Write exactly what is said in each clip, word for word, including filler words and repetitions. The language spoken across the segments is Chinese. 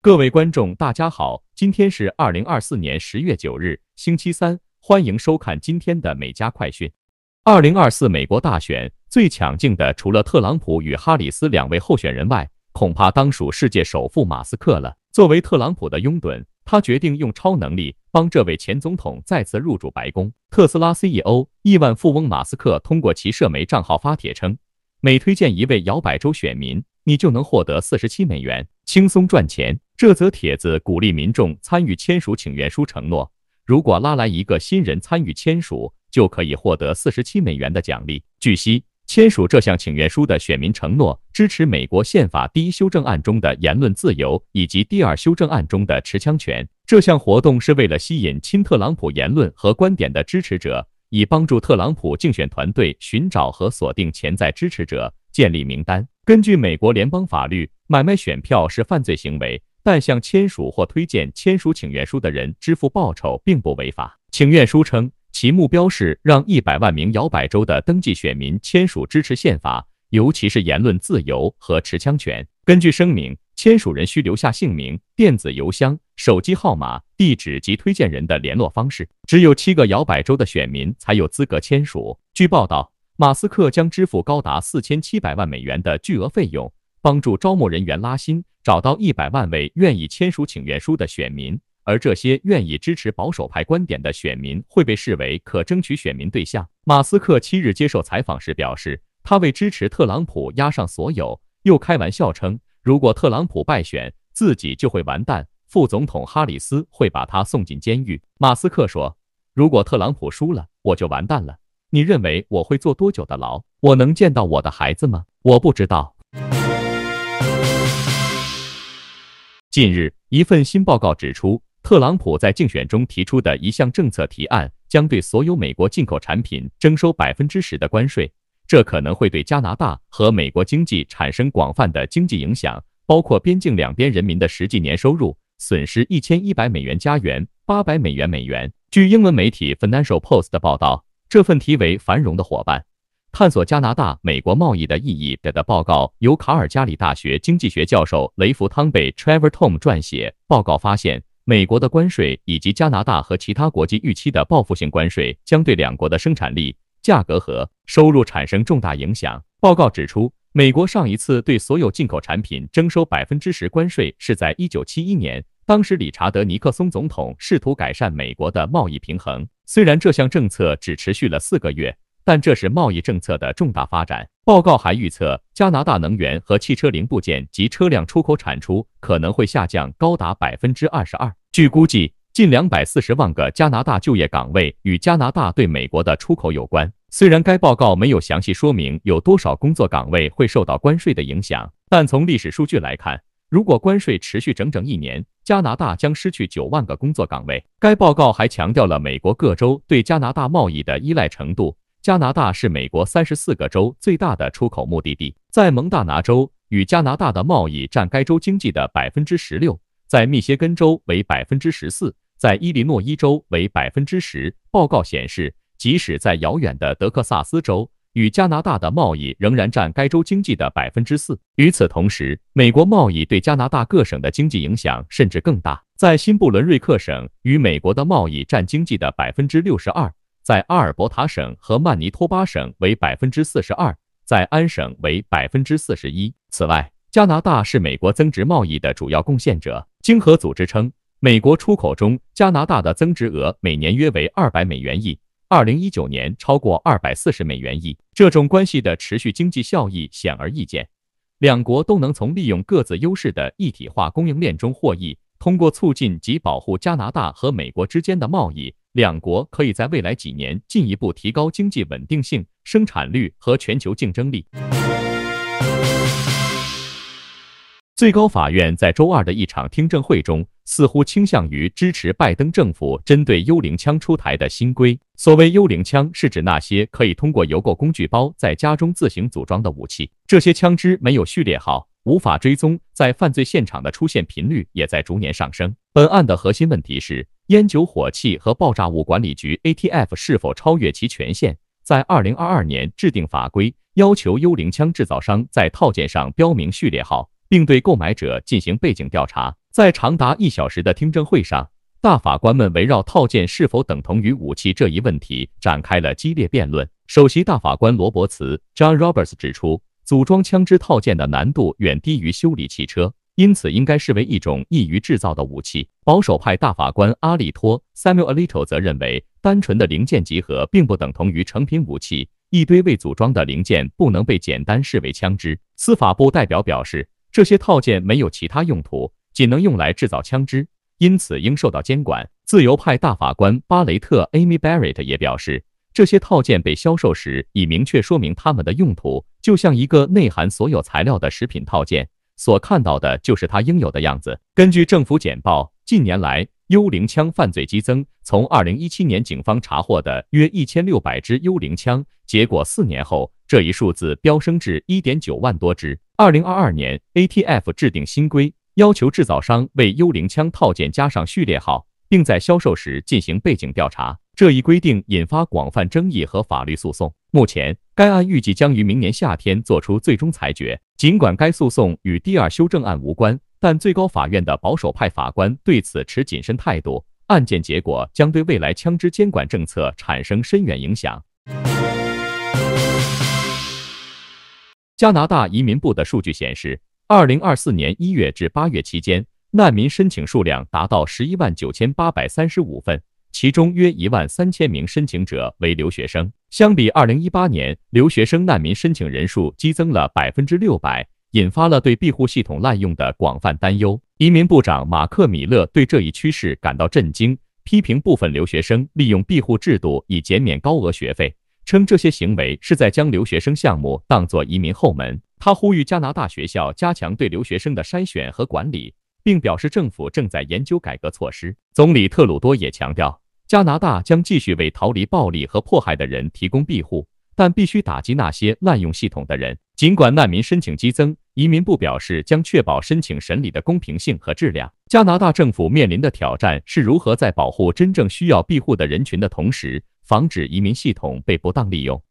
各位观众，大家好，今天是二零二四年十月九日，星期三，欢迎收看今天的美加快讯。二零二四美国大选最抢镜的，除了特朗普与哈里斯两位候选人外，恐怕当属世界首富马斯克了。作为特朗普的拥趸，他决定用超能力帮这位前总统再次入主白宫。特斯拉 C E O、亿万富翁马斯克通过其社媒账号发帖称，每推荐一位摇摆州选民，你就能获得四十七美元，轻松赚钱。这则帖子鼓励民众参与签署请愿书，承诺如果拉来一个新人参与签署，就可以获得四十七美元的奖励。据悉，签署这项请愿书的选民承诺支持美国宪法第一修正案中的言论自由以及第二修正案中的持枪权。这项活动是为了吸引亲特朗普言论和观点的支持者，以帮助特朗普竞选团队寻找和锁定潜在支持者，建立名单。根据美国联邦法律，买卖选票是犯罪行为，但向签署或推荐签署请愿书的人支付报酬并不违法。请愿书称，其目标是让一百万名摇摆州的登记选民签署支持宪法，尤其是言论自由和持枪权。根据声明，签署人需留下姓名、电子邮箱、手机号码、地址及推荐人的联络方式。只有七个摇摆州的选民才有资格签署。据报道，马斯克将支付高达四千七百万美元的巨额费用，帮助招募人员拉新，找到一百万位愿意签署请愿书的选民，而这些愿意支持保守派观点的选民会被视为可争取选民对象。马斯克七日接受采访时表示，他为支持特朗普押上所有，又开玩笑称，如果特朗普败选，自己就会完蛋，副总统哈里斯会把他送进监狱。马斯克说，如果特朗普输了，我就完蛋了。你认为我会坐多久的牢？我能见到我的孩子吗？我不知道。近日，一份新报告指出，特朗普在竞选中提出的一项政策提案将对所有美国进口产品征收 百分之十 的关税，这可能会对加拿大和美国经济产生广泛的经济影响，包括边境两边人民的实际年收入损失一千一百美元加元，八百美元美元。据英文媒体 Financial Post 的报道，这份题为《繁荣的伙伴：探索加拿大美国贸易的意义》的报告由卡尔加里大学经济学教授雷弗·汤贝 （Trevor Tom） 撰写。报告发现，美国的关税以及加拿大和其他国际预期的报复性关税将对两国的生产力、价格和收入产生重大影响。报告指出，美国上一次对所有进口产品征收 百分之十 关税是在一九七一年，当时理查德·尼克松总统试图改善美国的贸易平衡。虽然这项政策只持续了四个月，但这是贸易政策的重大发展。报告还预测，加拿大能源和汽车零部件及车辆出口产出可能会下降高达 百分之二十二。据估计，近两百四十万个加拿大就业岗位与加拿大对美国的出口有关。虽然该报告没有详细说明有多少工作岗位会受到关税的影响，但从历史数据来看，如果关税持续整整一年，加拿大将失去九万个工作岗位。该报告还强调了美国各州对加拿大贸易的依赖程度。加拿大是美国三十四个州最大的出口目的地，在蒙大拿州，与加拿大的贸易占该州经济的 百分之十六， 在密歇根州为 百分之十四， 在伊利诺伊州为 百分之十。 报告显示，即使在遥远的德克萨斯州，与加拿大的贸易仍然占该州经济的 百分之四。 与此同时，美国贸易对加拿大各省的经济影响甚至更大。在新布伦瑞克省，与美国的贸易占经济的 百分之六十二，在阿尔伯塔省和曼尼托巴省为 百分之四十二， 在安省为 百分之四十一。 此外，加拿大是美国增值贸易的主要贡献者。经合组织称，美国出口中加拿大的增值额每年约为二百美元一，二零一九年超过二百四十美元一。这种关系的持续经济效益显而易见，两国都能从利用各自优势的一体化供应链中获益。通过促进及保护加拿大和美国之间的贸易，两国可以在未来几年进一步提高经济稳定性、生产率和全球竞争力。最高法院在周二的一场听证会中，似乎倾向于支持拜登政府针对幽灵枪出台的新规。所谓幽灵枪，是指那些可以通过邮购工具包在家中自行组装的武器。这些枪支没有序列号，无法追踪，在犯罪现场的出现频率也在逐年上升。本案的核心问题是，烟酒火器和爆炸物管理局 A T F 是否超越其权限，在二零二二年制定法规，要求幽灵枪制造商在套件上标明序列号，并对购买者进行背景调查。在长达一小时的听证会上，大法官们围绕套件是否等同于武器这一问题展开了激烈辩论。首席大法官罗伯茨 （John Roberts） 指出，组装枪支套件的难度远低于修理汽车，因此应该视为一种易于制造的武器。保守派大法官阿利托 （Samuel Alito） 则认为，单纯的零件集合并不等同于成品武器，一堆未组装的零件不能被简单视为枪支。司法部代表表示，这些套件没有其他用途，仅能用来制造枪支，因此应受到监管。自由派大法官巴雷特 （Amy Barrett） 也表示，这些套件被销售时已明确说明它们的用途，就像一个内含所有材料的食品套件，所看到的就是它应有的样子。根据政府简报，近年来幽灵枪犯罪激增，从二零一七年警方查获的约 一千六百 支幽灵枪，结果四年后，这一数字飙升至 一点九万多支。二零二二年 ，A T F 制定新规，要求制造商为幽灵枪套件加上序列号，并在销售时进行背景调查。这一规定引发广泛争议和法律诉讼。目前，该案预计将于明年夏天作出最终裁决。尽管该诉讼与第二修正案无关，但最高法院的保守派法官对此持谨慎态度。案件结果将对未来枪支监管政策产生深远影响。加拿大移民部的数据显示，二零二四年一月至八月期间，难民申请数量达到 十一万九千八百三十五 份，其中约 一万三千 名申请者为留学生。相比二零一八年，留学生难民申请人数激增了 百分之六百， 引发了对庇护系统滥用的广泛担忧。移民部长马克·米勒对这一趋势感到震惊，批评部分留学生利用庇护制度以减免高额学费，称这些行为是在将留学生项目当作移民后门。他呼吁加拿大学校加强对留学生的筛选和管理，并表示政府正在研究改革措施。总理特鲁多也强调，加拿大将继续为逃离暴力和迫害的人提供庇护，但必须打击那些滥用系统的人。尽管难民申请激增，移民部表示将确保申请审理的公平性和质量。加拿大政府面临的挑战是如何在保护真正需要庇护的人群的同时，防止移民系统被不当利用。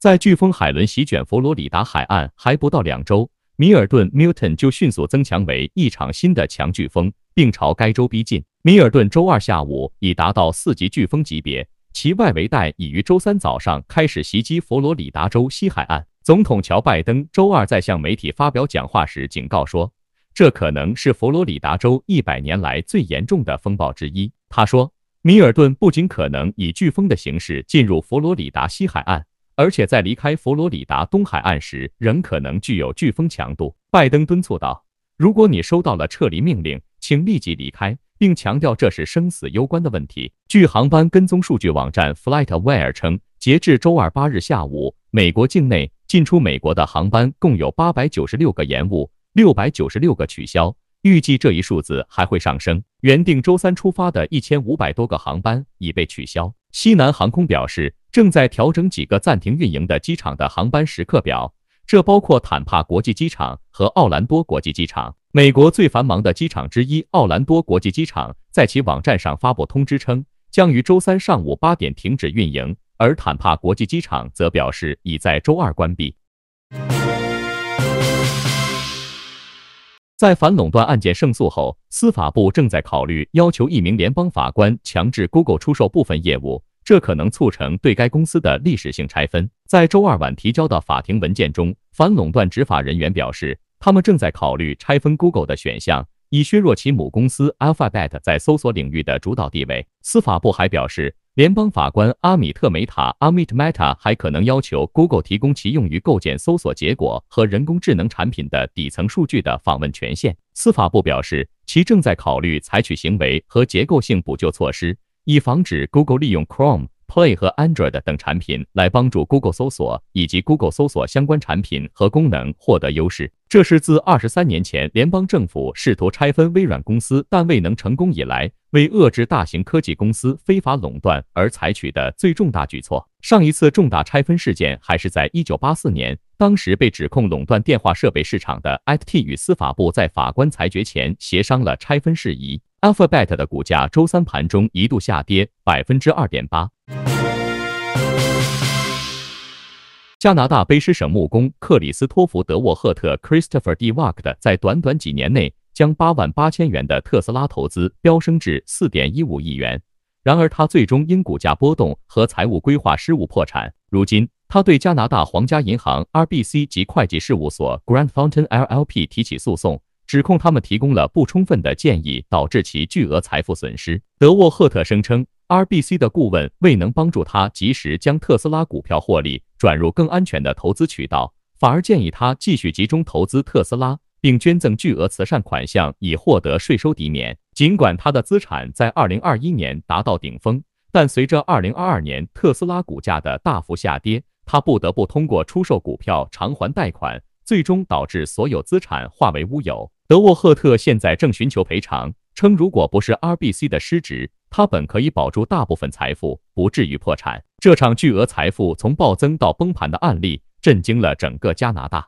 在飓风海伦席卷佛罗里达海岸还不到两周，米尔顿 （Milton） 就迅速增强为一场新的强飓风，并朝该州逼近。米尔顿周二下午已达到四级飓风级别，其外围带已于周三早上开始袭击佛罗里达州西海岸。总统乔·拜登周二在向媒体发表讲话时警告说，这可能是佛罗里达州一百年来最严重的风暴之一。他说，米尔顿不仅可能以飓风的形式进入佛罗里达西海岸，而且在离开佛罗里达东海岸时仍可能具有飓风强度。拜登敦促道，如果你收到了撤离命令，请立即离开，并强调这是生死攸关的问题。据航班跟踪数据网站 FlightAware 称，截至周二八日下午，美国境内进出美国的航班共有八百九十六个延误，六百九十六个取消，预计这一数字还会上升。原定周三出发的一千五百多个航班已被取消。西南航空表示，正在调整几个暂停运营的机场的航班时刻表，这包括坦帕国际机场和奥兰多国际机场。美国最繁忙的机场之一奥兰多国际机场在其网站上发布通知称，将于周三上午八点停止运营，而坦帕国际机场则表示已在周二关闭。在反垄断案件胜诉后，司法部正在考虑要求一名联邦法官强制 Google 出售部分业务，这可能促成对该公司的历史性拆分。在周二晚提交的法庭文件中，反垄断执法人员表示，他们正在考虑拆分 Google 的选项，以削弱其母公司 Alphabet 在搜索领域的主导地位。司法部还表示，联邦法官阿米特·梅塔 （Amit Mehta） 还可能要求 Google 提供其用于构建搜索结果和人工智能产品的底层数据的访问权限。司法部表示，其正在考虑采取行为和结构性补救措施，以防止 Google 利用 Chrome、Play 和 Android 等产品来帮助 Google 搜索以及 Google 搜索相关产品和功能获得优势。这是自二十三年前联邦政府试图拆分微软公司但未能成功以来，为遏制大型科技公司非法垄断而采取的最重大举措。上一次重大拆分事件还是在一九八四年，当时被指控垄断电话设备市场的 A T and T 与司法部在法官裁决前协商了拆分事宜。Alphabet 的股价周三盘中一度下跌 百分之二点八。加拿大卑诗省木工克里斯托弗·德沃赫特 （Christopher D. Wacht） 在短短几年内将八万八千元的特斯拉投资飙升至 四点一五亿元。然而，他最终因股价波动和财务规划失误破产。如今，他对加拿大皇家银行 （R B C） 及会计事务所 （Grand Fountain L L P） 提起诉讼，指控他们提供了不充分的建议，导致其巨额财富损失。德沃赫特声称， R B C 的顾问未能帮助他及时将特斯拉股票获利转入更安全的投资渠道，反而建议他继续集中投资特斯拉，并捐赠巨额慈善款项以获得税收抵免。尽管他的资产在二零二一年达到顶峰，但随着二零二二年特斯拉股价的大幅下跌，他不得不通过出售股票偿还贷款，最终导致所有资产化为乌有。德沃赫特现在正寻求赔偿，称如果不是 R B C 的失职，他本可以保住大部分财富，不至于破产。这场巨额财富从暴增到崩盘的案例震惊了整个加拿大。